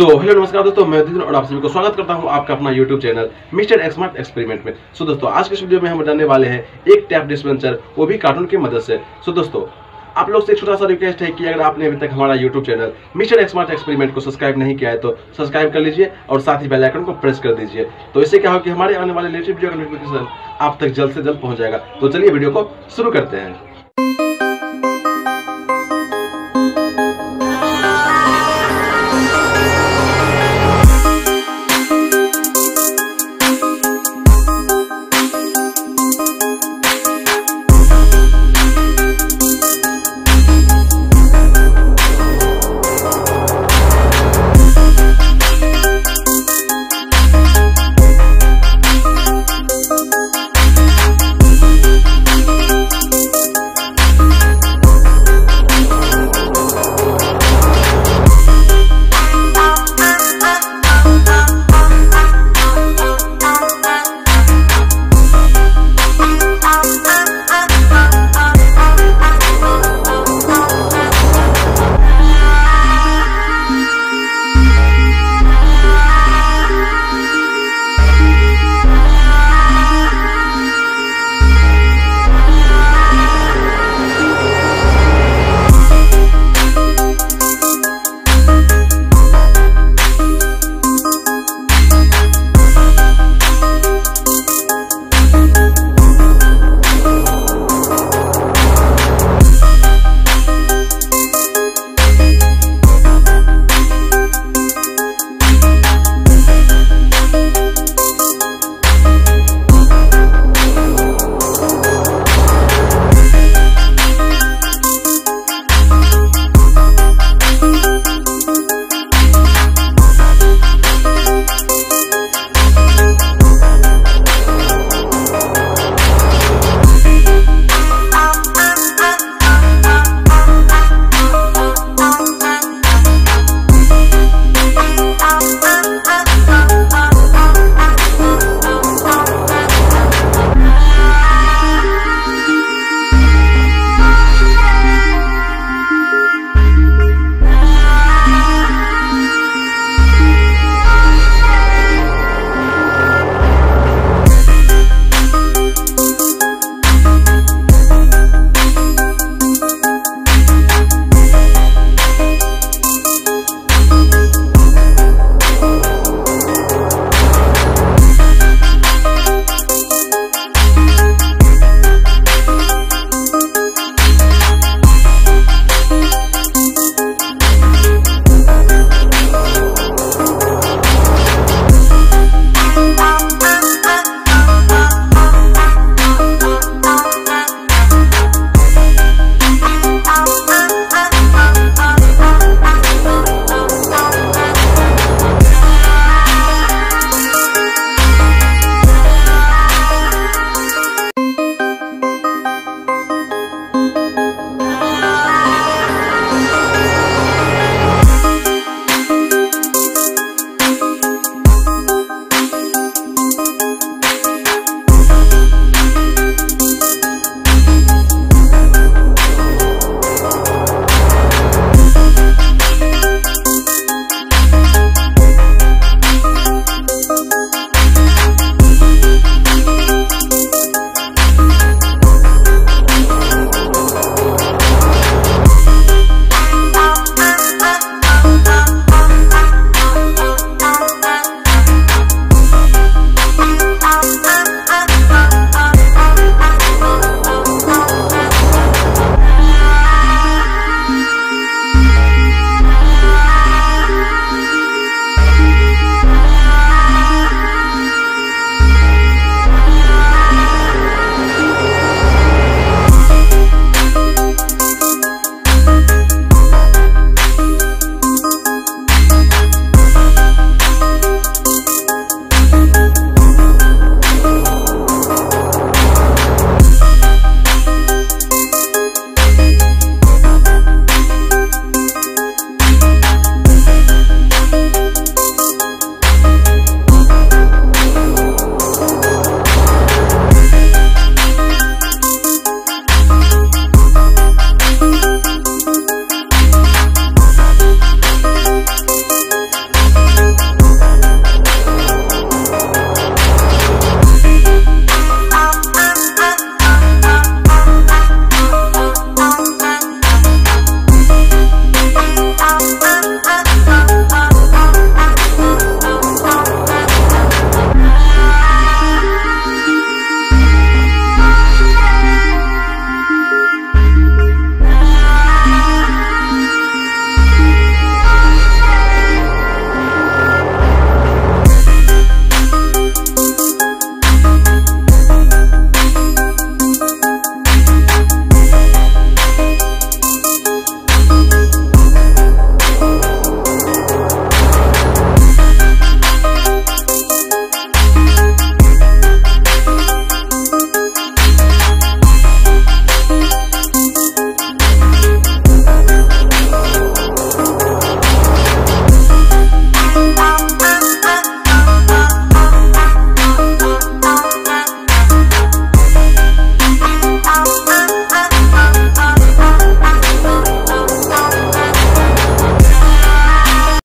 Hello नमस्कार दोस्तों, मैं नितिन और आप सभी को स्वागत करता हूं आपका अपना यूट्यूब चैनल मिस्टर एक्समार्ट एक्सपेरिमेंट में। दोस्तों आज के इस वीडियो में हम बताने वाले हैं एक टैप डिस्पेंसर, वो भी कार्टून की मदद से। दोस्तों आप लोग से छोटा सा रिक्वेस्ट है कि अगर आपने अभी तक हमारा यूट्यूब चैनल मिस्टर एक्समार्ट एक्सपेरिमेंट को सब्सक्राइब नहीं किया है तो सब्सक्राइब कर लीजिए और साथ ही बेल आइकन को प्रेस कर दीजिए। तो इससे क्या हो कि हमारे आने वाले लेटेस्ट वीडियो का नोटिफिकेशन आप तक जल्द से जल्द पहुँच जाएगा। तो चलिए वीडियो को शुरू करते हैं।